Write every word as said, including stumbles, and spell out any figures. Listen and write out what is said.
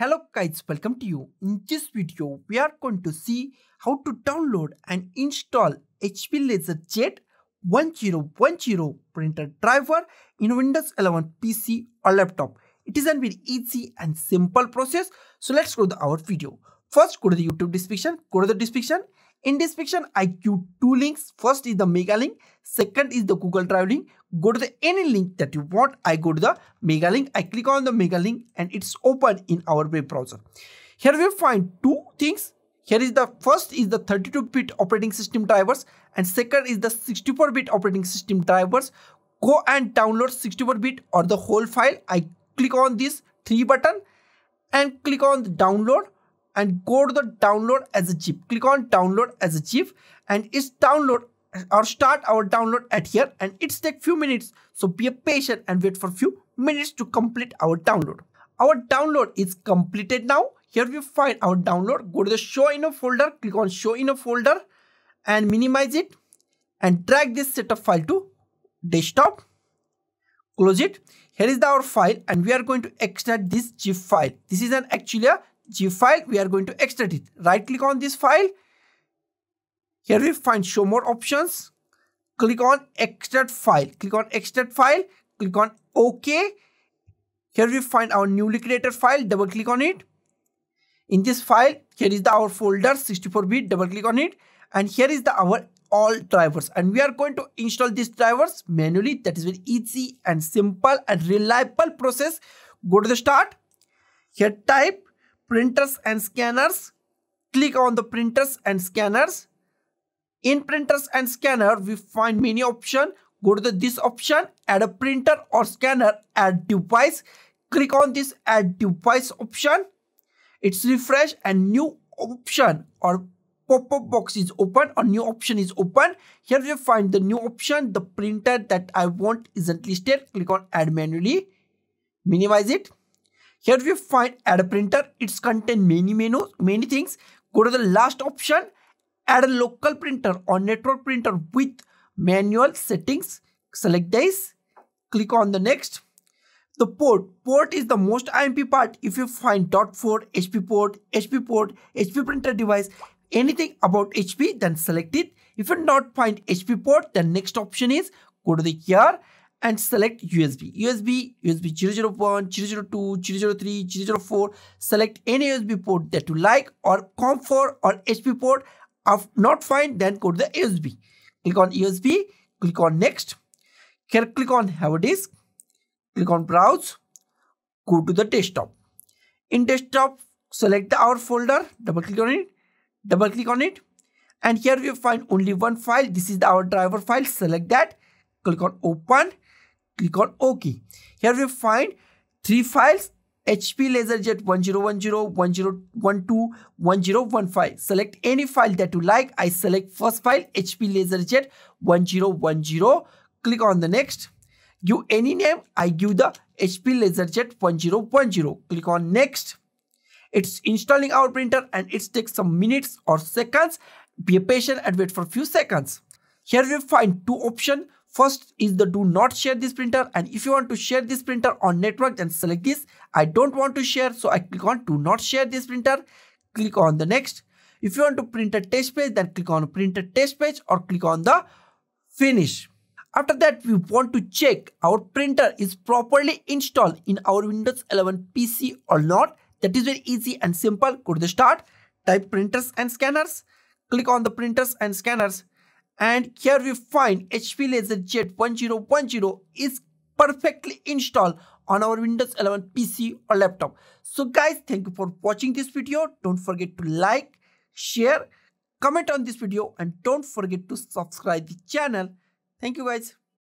Hello guys, welcome to you. In this video, we are going to see how to download and install H P LaserJet ten ten printer driver in Windows eleven P C or laptop. It is a very easy and simple process. So let's go to our video. First, go to the YouTube description. Go to the description. In description, I give two links. First is the Mega link. Second is the Google Drive link. Go to the any link that you want. I go to the Mega link. I click on the Mega link and it's open in our web browser. Here we find two things. Here is the first is the thirty-two bit operating system drivers and second is the sixty-four bit operating system drivers. Go and download sixty-four bit or the whole file. I click on this three button and click on the download. And go to the download as a zip. Click on download as a zip and it's download or start our download at here and it's take few minutes. So be a patient and wait for few minutes to complete our download. Our download is completed now. Here we find our download. Go to the show in a folder. Click on show in a folder and minimize it and drag this setup file to desktop. Close it. Here is our file and we are going to extract this zip file. This is an actually a zip file, we are going to extract it. Right click on this file. Here we find show more options. Click on extract file. Click on extract file. Click on OK. Here we find our newly created file. Double click on it. In this file, here is the our folder sixty-four bit. Double click on it. And here is the our all drivers. And we are going to install these drivers manually. That is very easy and simple and reliable process. Go to the start. Here type printers and scanners. Click on the printers and scanners. In printers and scanner, we find many options. Go to the, this option, add a printer or scanner, add device. Click on this add device option. It's refresh and new option or pop-up box is open or new option is open. Here we find the new option. The printer that I want isn't listed. Click on add manually. Minimize it. Here we find add a printer. It's contain many menus, many things. Go to the last option, add a local printer or network printer with manual settings. Select this, click on the next. The port, port is the most I M P part. If you find dot port, H P port, H P port, H P printer device, anything about H P, then select it. If you not find H P port, then next option is go to the here and select U S B, U S B, U S B zero zero one, zero zero two, zero zero three, zero zero four. Select any U S B port that you like or COM four or H P port. If not find, then go to the U S B. Click on U S B, click on next. Here click on have a disk, click on browse, go to the desktop. In desktop, select the our folder, double click on it, double click on it. And here we find only one file. This is our driver file, select that, click on open. Click on OK. Here we find three files, H P LaserJet ten ten, ten twelve, ten fifteen. Select any file that you like. I select first file, H P LaserJet ten ten. Click on the next. Give any name. I give the H P LaserJet ten ten. Click on next. It's installing our printer and it takes some minutes or seconds. Be patient and wait for a few seconds. Here we find two options. First is the do not share this printer, and if you want to share this printer on network, then select this. I don't want to share, so I click on do not share this printer. Click on the next. If you want to print a test page, then click on print a test page or click on the finish. After that, we want to check our printer is properly installed in our Windows eleven P C or not. That is very easy and simple. Go to the start, type printers and scanners, click on the printers and scanners. And here we find H P LaserJet ten ten is perfectly installed on our Windows eleven P C or laptop. So guys, thank you for watching this video. Don't forget to like, share, comment on this video and don't forget to subscribe the channel. Thank you guys.